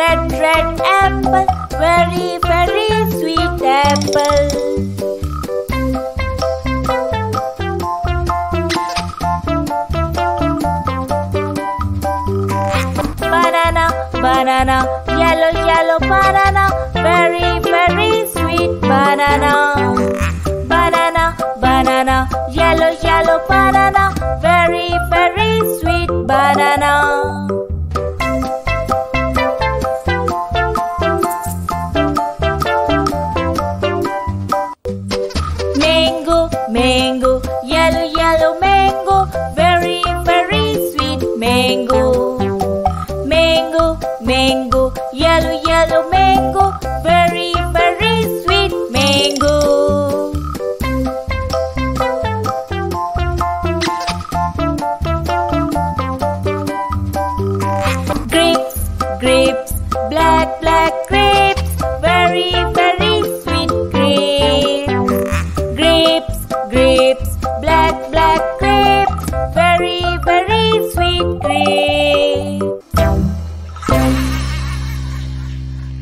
red, red apple, very, very sweet apple. Banana, yellow, yellow banana, very, very sweet banana. Banana, banana, yellow, yellow banana, very, very sweet banana. Mango, mango, yellow, yellow mango, very, very sweet mango. Mango, mango, yellow, yellow mango, very, very sweet mango. Grapes, grapes, black, black grapes, very, very sweet grapes. Grapes, grapes, black, black grapes, very, very sweet grapes.